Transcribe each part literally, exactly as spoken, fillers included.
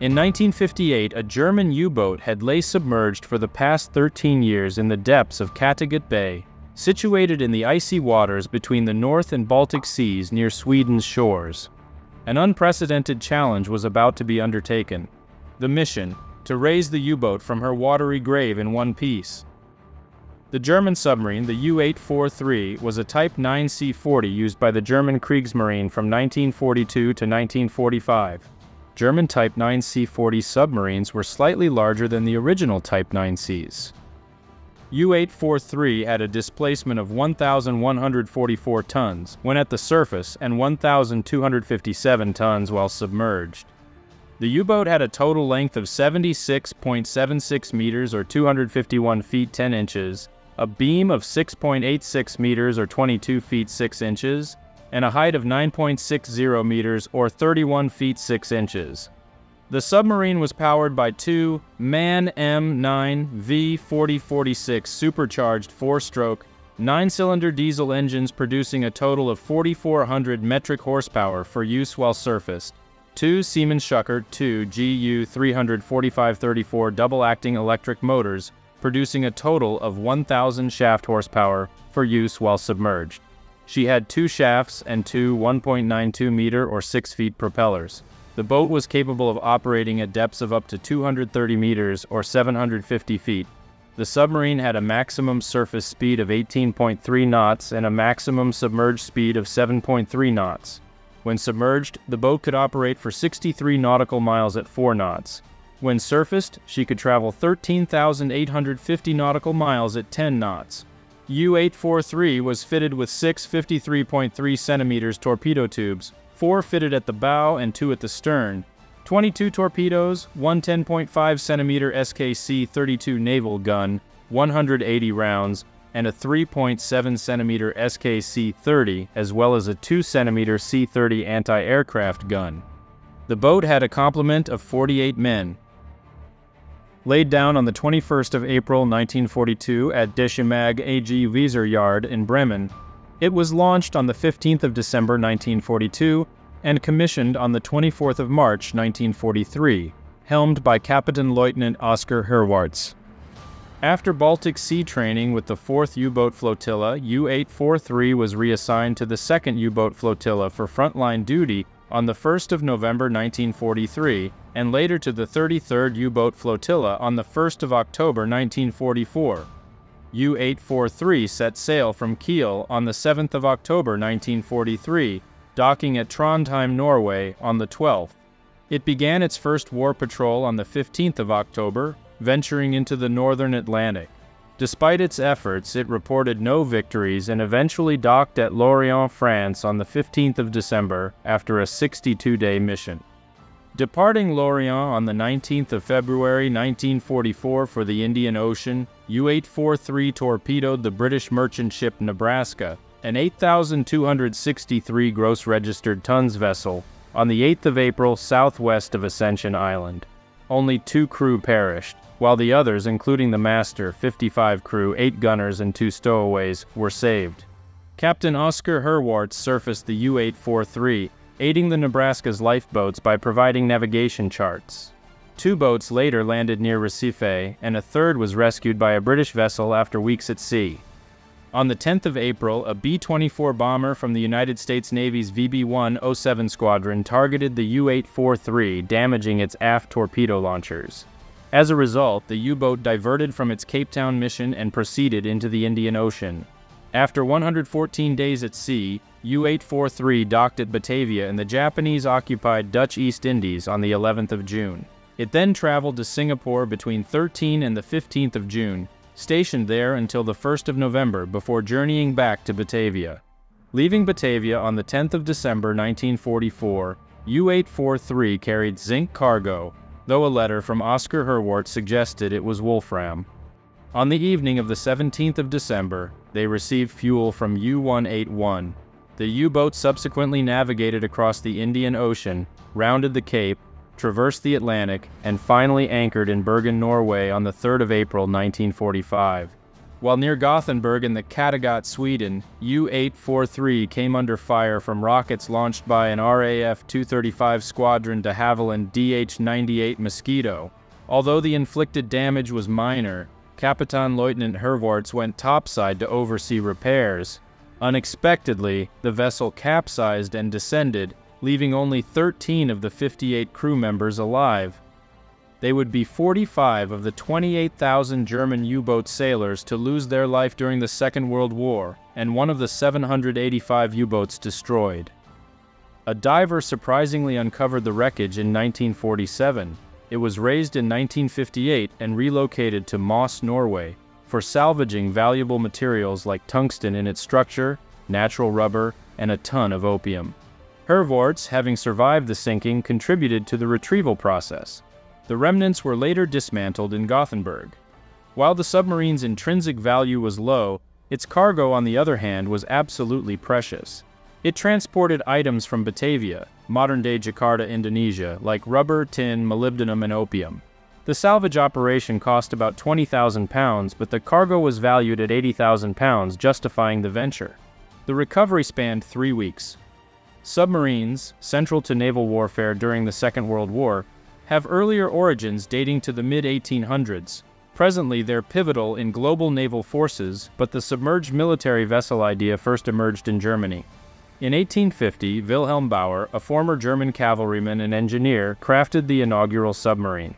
In nineteen fifty-eight, a German U-boat had lay submerged for the past thirteen years in the depths of Kattegat Bay, situated in the icy waters between the North and Baltic Seas near Sweden's shores. An unprecedented challenge was about to be undertaken. The mission: to raise the U-boat from her watery grave in one piece. The German submarine, the U eight forty-three, was a Type nine C forty used by the German Kriegsmarine from nineteen forty-two to nineteen forty-five. German Type nine C forty submarines were slightly larger than the original Type nine Cs. U eight forty-three had a displacement of one thousand one hundred forty-four tons when at the surface and one thousand two hundred fifty-seven tons while submerged. The U-boat had a total length of seventy-six point seven six meters or two hundred fifty-one feet ten inches, a beam of six point eight six meters or twenty-two feet six inches, and a height of nine point six zero meters or thirty-one feet six inches. The submarine was powered by two MAN M nine V forty forty-six supercharged four-stroke, nine-cylinder diesel engines producing a total of four thousand four hundred metric horsepower for use while surfaced, two Siemens Schuckert two G U three forty-five thirty-four double-acting electric motors producing a total of one thousand shaft horsepower for use while submerged. She had two shafts and two one point nine two meter or six feet propellers. The boat was capable of operating at depths of up to two hundred thirty meters or seven hundred fifty feet. The submarine had a maximum surface speed of eighteen point three knots and a maximum submerged speed of seven point three knots. When submerged, the boat could operate for sixty-three nautical miles at four knots. When surfaced, she could travel thirteen thousand eight hundred fifty nautical miles at ten knots. U eight forty-three was fitted with six fifty-three point three centimeters torpedo tubes, four fitted at the bow and two at the stern, twenty-two torpedoes, one ten point five centimeter S K C thirty-two naval gun, one hundred eighty rounds, and a three point seven centimeter S K C thirty, as well as a two centimeter C thirty anti-aircraft gun. The boat had a complement of forty-eight men. Laid down on the twenty-first of April nineteen forty-two at Deschimag A G Wieser Yard in Bremen, it was launched on the fifteenth of December nineteen forty-two and commissioned on the twenty-fourth of March nineteen forty-three, helmed by Captain Lieutenant Oskar Herwartz. After Baltic Sea training with the fourth U-boat Flotilla, U eight forty-three was reassigned to the second U-boat Flotilla for frontline duty on the first of November nineteen forty-three and later to the thirty-third U-boat Flotilla on the first of October nineteen forty-four. U eight forty-three set sail from Kiel on the seventh of October nineteen forty-three, docking at Trondheim, Norway on the twelfth. It began its first war patrol on the fifteenth of October, venturing into the northern Atlantic. Despite its efforts, it reported no victories and eventually docked at Lorient, France on the fifteenth of December after a sixty-two day mission. Departing Lorient on the nineteenth of February nineteen forty-four for the Indian Ocean, U eight forty-three torpedoed the British merchant ship Nebraska, an eight thousand two hundred sixty-three gross registered tons vessel, on the eighth of April southwest of Ascension Island. Only two crew perished, while the others, including the master, fifty-five crew, eight gunners and two stowaways, were saved. Captain Oskar Herwartz surfaced the U eight forty-three, aiding the Nebraska's lifeboats by providing navigation charts. Two boats later landed near Recife, and a third was rescued by a British vessel after weeks at sea. On the tenth of April, a B twenty-four bomber from the United States Navy's V B one oh seven squadron targeted the U eight forty-three, damaging its aft torpedo launchers. As a result, the U-boat diverted from its Cape Town mission and proceeded into the Indian Ocean. After one hundred fourteen days at sea, U eight forty-three docked at Batavia in the Japanese-occupied Dutch East Indies on the eleventh of June. It then traveled to Singapore between thirteenth and the fifteenth of June, stationed there until the first of November before journeying back to Batavia. Leaving Batavia on the tenth of December nineteen forty-four, U eight forty-three carried zinc cargo, though a letter from Oskar Herwartz suggested it was Wolfram. On the evening of the seventeenth of December, they received fuel from U one eighty-one. The U-boat subsequently navigated across the Indian Ocean, rounded the Cape, traversed the Atlantic, and finally anchored in Bergen, Norway on the third of April nineteen forty-five. While near Gothenburg in the Kattegat, Sweden, U eight forty-three came under fire from rockets launched by an R A F two thirty-five squadron de Havilland D H ninety-eight Mosquito. Although the inflicted damage was minor, Kapitan Lieutenant Herwartz went topside to oversee repairs. Unexpectedly, the vessel capsized and descended, leaving only thirteen of the fifty-eight crew members alive. They would be forty-five of the twenty-eight thousand German U-boat sailors to lose their life during the Second World War, and one of the seven hundred eighty-five U-boats destroyed. A diver surprisingly uncovered the wreckage in nineteen forty-seven. It was raised in nineteen fifty-eight and relocated to Moss, Norway, for salvaging valuable materials like tungsten in its structure, natural rubber, and a ton of opium. Herwartz, having survived the sinking, contributed to the retrieval process. The remnants were later dismantled in Gothenburg. While the submarine's intrinsic value was low, its cargo, on the other hand, was absolutely precious. It transported items from Batavia, modern-day Jakarta, Indonesia, like rubber, tin, molybdenum, and opium. The salvage operation cost about twenty thousand pounds, but the cargo was valued at eighty thousand pounds, justifying the venture. The recovery spanned three weeks. Submarines, central to naval warfare during the Second World War, have earlier origins dating to the mid eighteen hundreds. Presently, they're pivotal in global naval forces, but the submerged military vessel idea first emerged in Germany. In eighteen fifty, Wilhelm Bauer, a former German cavalryman and engineer, crafted the inaugural submarine.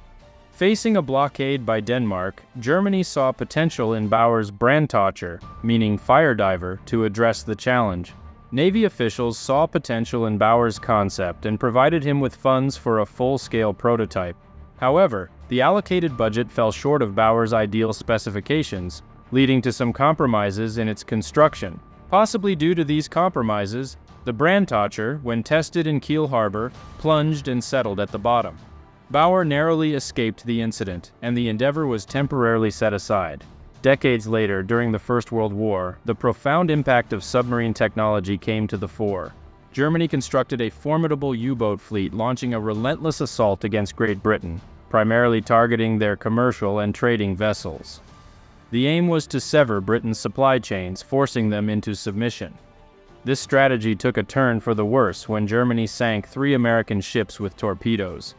Facing a blockade by Denmark, Germany saw potential in Bauer's Brandtaucher, meaning fire diver, to address the challenge. Navy officials saw potential in Bauer's concept and provided him with funds for a full-scale prototype. However, the allocated budget fell short of Bauer's ideal specifications, leading to some compromises in its construction. Possibly due to these compromises, the Brandtaucher, when tested in Kiel Harbor, plunged and settled at the bottom. Bauer narrowly escaped the incident, and the endeavor was temporarily set aside. Decades later, during the First World War, the profound impact of submarine technology came to the fore. Germany constructed a formidable U-boat fleet, launching a relentless assault against Great Britain, primarily targeting their commercial and trading vessels. The aim was to sever Britain's supply chains, forcing them into submission. This strategy took a turn for the worse when Germany sank three American ships with torpedoes.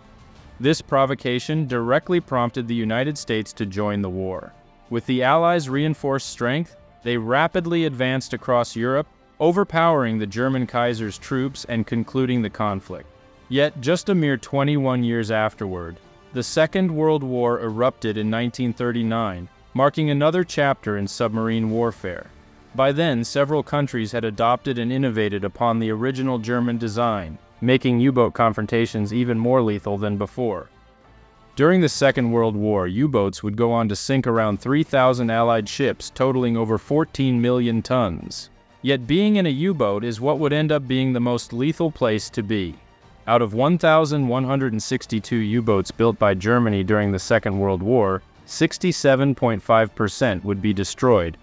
This provocation directly prompted the United States to join the war. With the Allies' reinforced strength, they rapidly advanced across Europe, overpowering the German Kaiser's troops and concluding the conflict. Yet, just a mere twenty-one years afterward, the Second World War erupted in nineteen thirty-nine, marking another chapter in submarine warfare. By then, several countries had adopted and innovated upon the original German design, making U-boat confrontations even more lethal than before. During the Second World War, U-boats would go on to sink around three thousand Allied ships, totaling over fourteen million tons. Yet being in a U-boat is what would end up being the most lethal place to be. Out of one thousand one hundred sixty-two U-boats built by Germany during the Second World War, sixty-seven point five percent would be destroyed.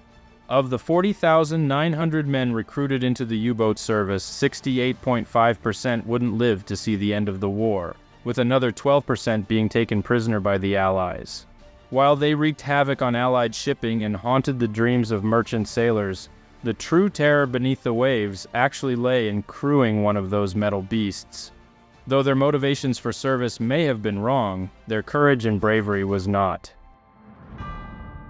Of the forty thousand nine hundred men recruited into the U-boat service, sixty-eight point five percent wouldn't live to see the end of the war, with another twelve percent being taken prisoner by the Allies. While they wreaked havoc on Allied shipping and haunted the dreams of merchant sailors, the true terror beneath the waves actually lay in crewing one of those metal beasts. Though their motivations for service may have been wrong, their courage and bravery was not.